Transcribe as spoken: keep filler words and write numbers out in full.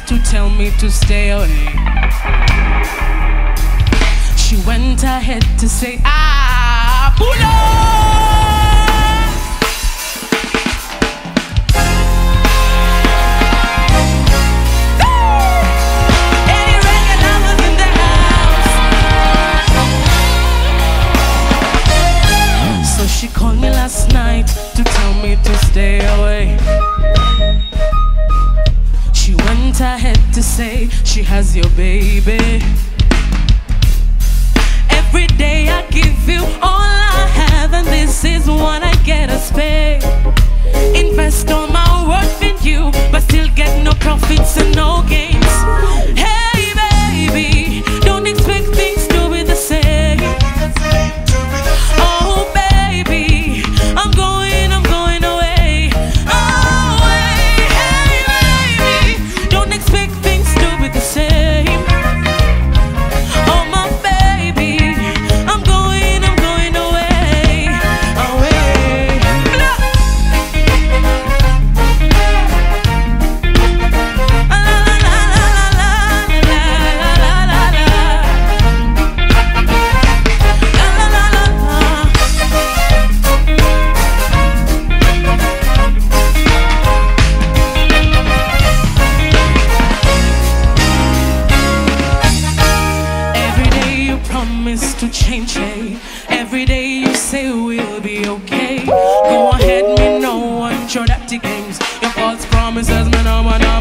just to tell me to stay away. She went ahead to say, ah, pull up. She called me last night to tell me to stay away. She went ahead to say she has your baby. Every day I give you all I have, and this is what I get as pay. Invest all my worth in you, but still get no profits and no gains. Hey baby, don't expect things to be the same. Oh baby, I'm going, I'm going away, away. Hey baby, don't expect things to be the same. Oh my baby, I'm going, I'm going away, away. To change, hey. Every day you say we'll be okay. Go ahead, me know what your dirty games, your false promises, me know, me know.